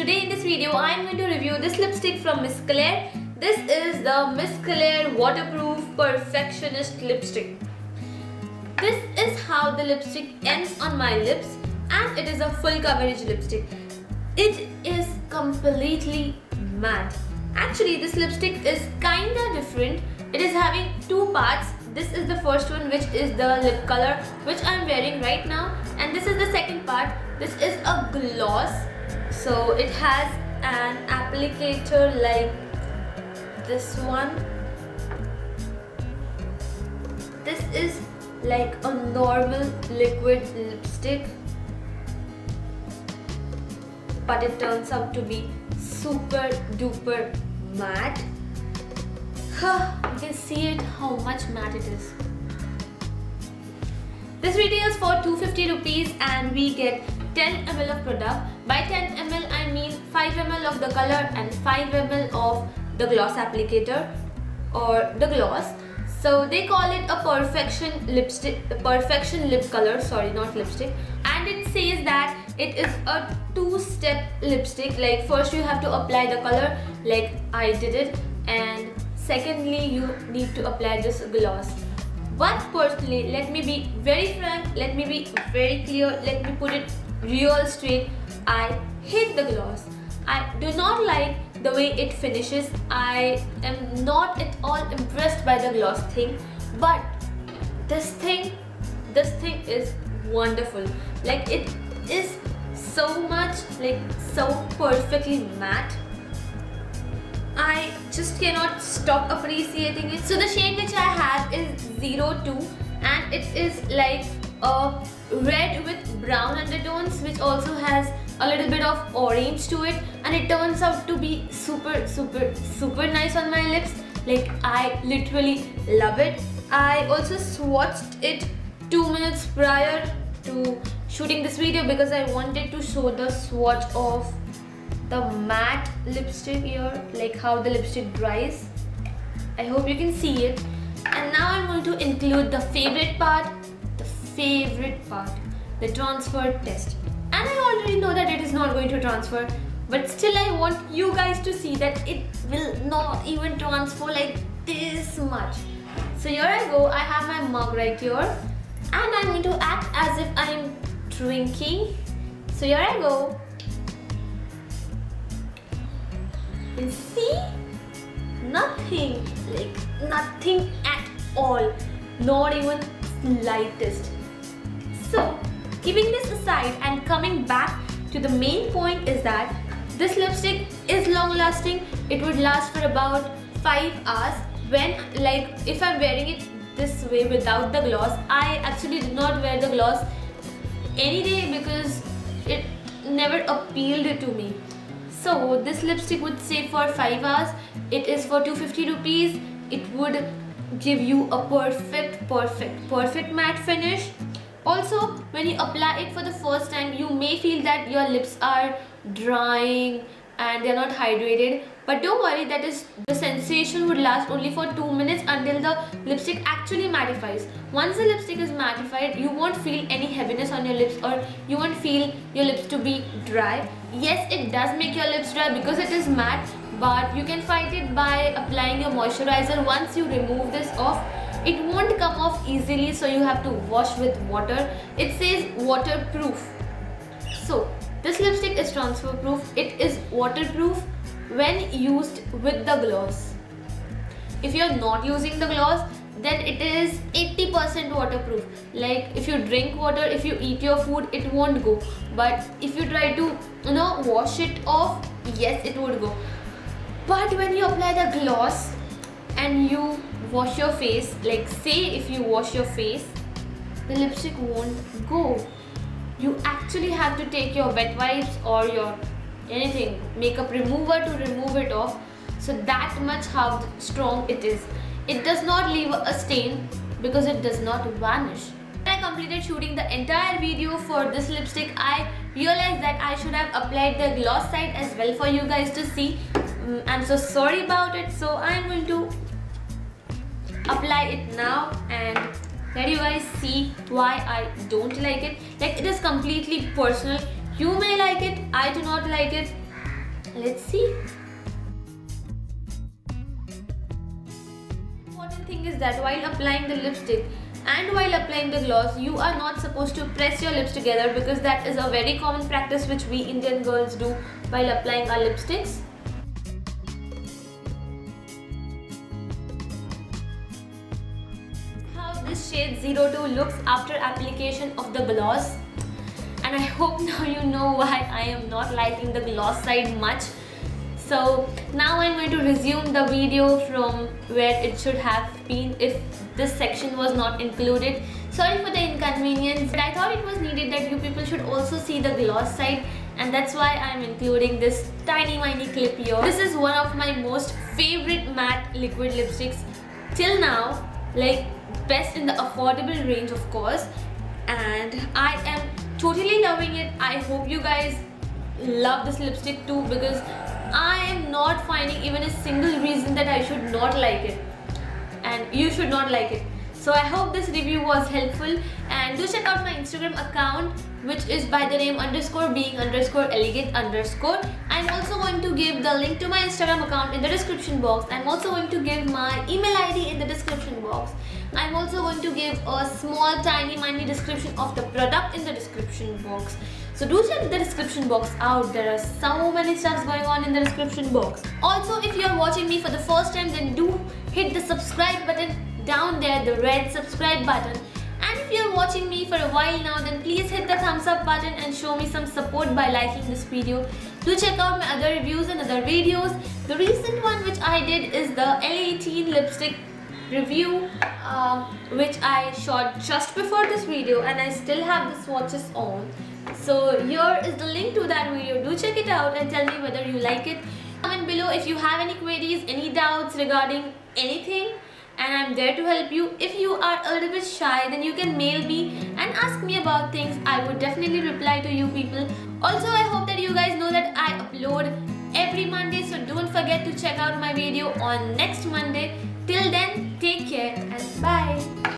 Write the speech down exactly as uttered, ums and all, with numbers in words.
Today in this video I am going to review this lipstick from Miss Claire. This is the Miss Claire Waterproof Perfectionist Lipstick. This is how the lipstick ends on my lips and it is a full coverage lipstick. It is completely matte. Actually this lipstick is kinda different. It is having two parts. This is the first one, which is the lip color which I am wearing right now, and this is the second part. This is a gloss, so it has an applicator like this one. This is like a normal liquid lipstick, but it turns out to be super duper matte. You can see it, how much matte it is. This retails for two hundred fifty rupees and we get ten milliliters of product. By ten milliliters I mean five milliliters of the color and five milliliters of the gloss applicator or the gloss. So they call it a perfection lipstick, perfection lip color, sorry, not lipstick. And it says that it is a two-step lipstick, like first you have to apply the color like I did it, and secondly, you need to apply this gloss. But personally, let me be very frank, let me be very clear, let me put it real straight. I hate the gloss. I do not like the way it finishes. I am not at all impressed by the gloss thing. But this thing, this thing is wonderful. Like it is so much, like so perfectly matte. I just cannot stop appreciating it. So the shade which I have is zero two and it is like a red with brown undertones which also has a little bit of orange to it, and it turns out to be super super super nice on my lips. Like I literally love it. I also swatched it two minutes prior to shooting this video because I wanted to show the swatch of the matte lipstick here, like how the lipstick dries. I hope you can see it. And now I'm going to include the favorite part, the favorite part, the transfer test. And I already know that it is not going to transfer, but still I want you guys to see that it will not even transfer like this much. So here I go, I have my mug right here and I'm going to act as if I'm drinking. So here I go. See, nothing, like nothing at all, not even slightest. So keeping this aside and coming back to the main point is that this lipstick is long lasting. It would last for about five hours. When, like, if I'm wearing it this way without the gloss, I actually did not wear the gloss any day because it never appealed to me. So this lipstick would stay for five hours. It is for two hundred fifty rupees. It would give you a perfect, perfect, perfect matte finish. Also, when you apply it for the first time, you may feel that your lips are drying and they're not hydrated. But don't worry, that is, the sensation would last only for two minutes until the lipstick actually mattifies. Once the lipstick is mattified, you won't feel any heaviness on your lips or you won't feel your lips to be dry. Yes, it does make your lips dry because it is matte, but you can fight it by applying your moisturizer. Once you remove this off, it won't come off easily, so you have to wash with water. It says waterproof. So this lipstick is transfer proof. It is waterproof when used with the gloss. If you're not using the gloss, then it is eighty percent waterproof. Like if you drink water, if you eat your food, it won't go. But if you try to, you know, wash it off, yes, it would go. But when you apply the gloss and you wash your face, like say if you wash your face, the lipstick won't go. You actually have to take your wet wipes or your anything, makeup remover to remove it off. So that much how strong it is. It does not leave a stain because it does not vanish. When I completed shooting the entire video for this lipstick, I realized that I should have applied the gloss side as well for you guys to see. I'm so sorry about it. So I'm going to apply it now and let you guys see why I don't like it. Like it is completely personal. You may like it, I do not like it. Let's see. Important thing is that while applying the lipstick and while applying the gloss, you are not supposed to press your lips together, because that is a very common practice which we Indian girls do while applying our lipsticks. How this shade zero two looks after application of the gloss, and I hope now you know why I am not liking the gloss side much. So now I'm going to resume the video from where it should have been if this section was not included. Sorry for the inconvenience, but I thought it was needed that you people should also see the gloss side, and that's why I'm including this tiny mini clip here. This is one of my most favorite matte liquid lipsticks till now, like best in the affordable range of course, and I am totally loving it. I hope you guys love this lipstick too, because I am not finding even a single reason that I should not like it, and you should not like it. So I hope this review was helpful, and do check out my Instagram account, which is by the name underscore being underscore elegant underscore. I'm also going to give the link to my Instagram account in the description box. I'm also going to give my email I D in the description box. I'm also going to give a small tiny mini description of the product in the description box. So do check the description box out. There are so many stuff going on in the description box. Also, if you are watching me for the first time, then do hit the subscribe button down there, the red subscribe button. And if you are watching me for a while now, then please hit the thumbs up button and show me some support by liking this video. Do check out my other reviews and other videos. The recent one which I did is the L eighteen lipstick review, uh, which I shot just before this video, and I still have the swatches on. So here is the link to that video. Do check it out and tell me whether you like it. Comment below if you have any queries, any doubts regarding anything, and I'm there to help you. If you are a little bit shy, then you can mail me and ask me about things. I would definitely reply to you people. Also, I hope that you guys know that I upload every Monday, so don't forget to check out my video on next Monday. Till then, take care and bye.